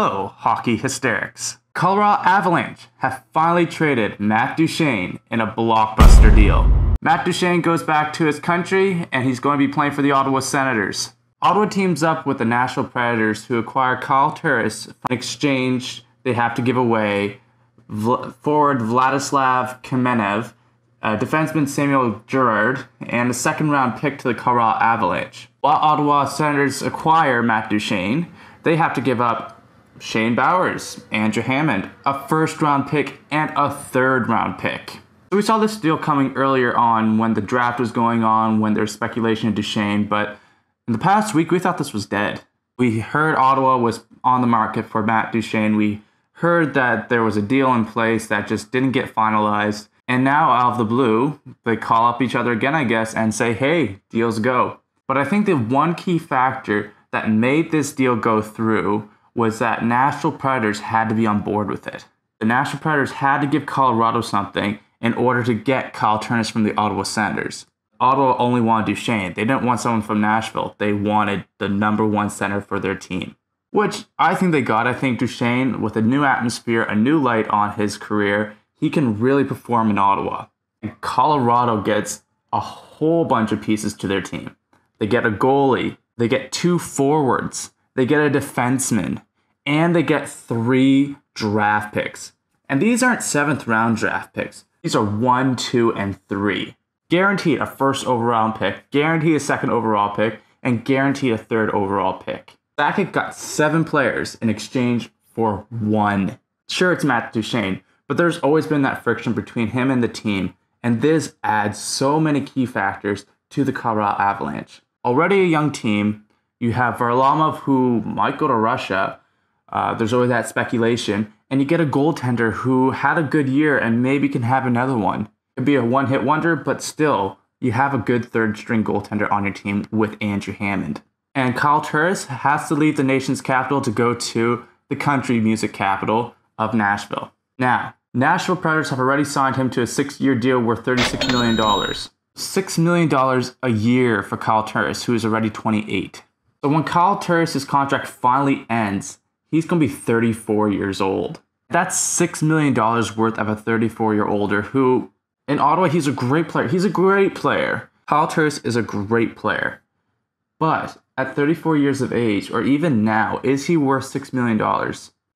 Hello, hockey hysterics. Colorado Avalanche have finally traded Matt Duchene in a blockbuster deal. Matt Duchene goes back to his country, and he's going to be playing for the Ottawa Senators. Ottawa teams up with the Nashville Predators, who acquire Kyle Turris. In exchange, they have to give away forward Vladislav Kamenev, defenseman Samuel Girard, and a second-round pick to the Colorado Avalanche. While Ottawa Senators acquire Matt Duchene, they have to give up Shane Bowers, Andrew Hammond, a first-round pick, and a third-round pick. So we saw this deal coming earlier on when the draft was going on, when there was speculation of Duchene, but in the past week, we thought this was dead. We heard Ottawa was on the market for Matt Duchene. We heard that there was a deal in place that just didn't get finalized. And now, out of the blue, they call up each other again, I guess, and say, hey, deals go. But I think the one key factor that made this deal go through was that Nashville Predators had to be on board with it. The Nashville Predators had to give Colorado something in order to get Kyle Turris from the Ottawa Senators. Ottawa only wanted Duchene. They didn't want someone from Nashville. They wanted the #1 center for their team, which I think they got. I think Duchene, with a new atmosphere, a new light on his career, he can really perform in Ottawa. And Colorado gets a whole bunch of pieces to their team. They get a goalie. They get 2 forwards. They get a defenseman. And they get 3 draft picks. And these aren't 7th-round draft picks. These are 1, 2, and 3. Guaranteed a 1st overall pick, guaranteed a 2nd overall pick, and guaranteed a 3rd overall pick. Sakic got 7 players in exchange for 1. Sure, it's Matt Duchene, but there's always been that friction between him and the team, and this adds so many key factors to the Colorado Avalanche. Already a young team, you have Varlamov, who might go to Russia. There's always that speculation, and you get a goaltender who had a good year and maybe can have another one. It'd be a one-hit wonder, but still, you have a good third-string goaltender on your team with Andrew Hammond. And Kyle Turris has to leave the nation's capital to go to the country music capital of Nashville. Now, Nashville Predators have already signed him to a 6-year deal worth $36 million. $6 million a year for Kyle Turris, who is already 28. So when Kyle Turris' contract finally ends, he's going to be 34 years old. That's $6 million worth of a 34-year-older who... in Ottawa, he's a great player. He's a great player. Kyle Turris is a great player. But at 34 years of age, or even now, is he worth $6 million?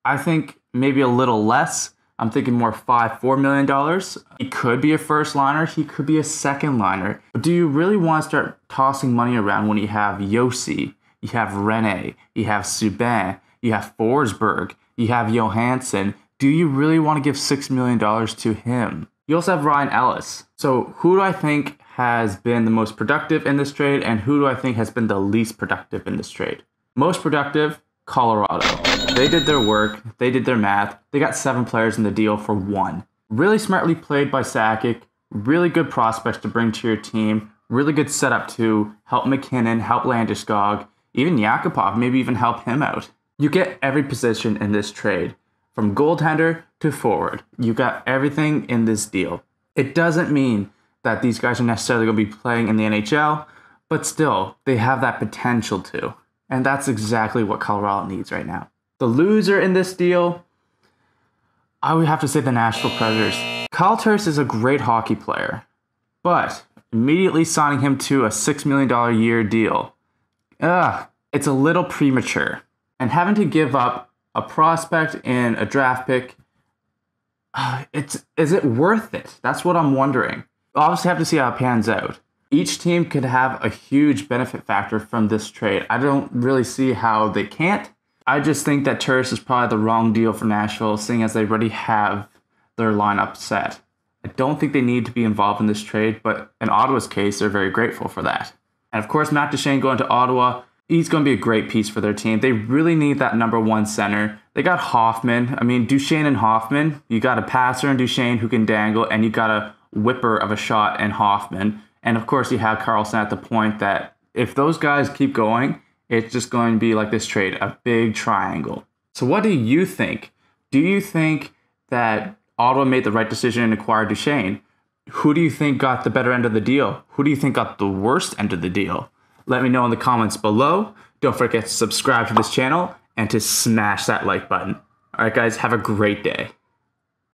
I think maybe a little less. I'm thinking more $4 million. He could be a first-liner. He could be a second-liner. But do you really want to start tossing money around when you have Yossi, you have Rene, you have Subban, you have Forsberg, you have Johansson? Do you really want to give $6 million to him? You also have Ryan Ellis. So who do I think has been the most productive in this trade, and who do I think has been the least productive in this trade? Most productive, Colorado. They did their work. They did their math. They got 7 players in the deal for 1. Really smartly played by Sakic. Really good prospects to bring to your team. Really good setup to help McKinnon, help Landeskog, even Yakupov, maybe even help him out. You get every position in this trade. From goaltender to forward, you got everything in this deal. It doesn't mean that these guys are necessarily going to be playing in the NHL, but still, they have that potential to. And that's exactly what Colorado needs right now. The loser in this deal, I would have to say the Nashville Predators. Kyle Turris is a great hockey player, but immediately signing him to a $6 million a year deal, it's a little premature. And having to give up a prospect and a draft pick, is it worth it? That's what I'm wondering. We'll obviously have to see how it pans out. Each team could have a huge benefit factor from this trade. I don't really see how they can't. I just think that Turris is probably the wrong deal for Nashville, seeing as they already have their lineup set. I don't think they need to be involved in this trade, but in Ottawa's case, they're very grateful for that. And of course, Matt Duchene going to Ottawa, he's going to be a great piece for their team. They really need that #1 center. They got Hoffman. I mean, Duchene and Hoffman. You got a passer in Duchene who can dangle, and you got a whipper of a shot in Hoffman. And of course, you have Carlson at the point that if those guys keep going, it's just going to be like this trade, a big triangle. So what do you think? Do you think that Ottawa made the right decision and acquired Duchene? Who do you think got the better end of the deal? Who do you think got the worst end of the deal? Let me know in the comments below. Don't forget to subscribe to this channel, and to smash that like button. All right, guys, have a great day.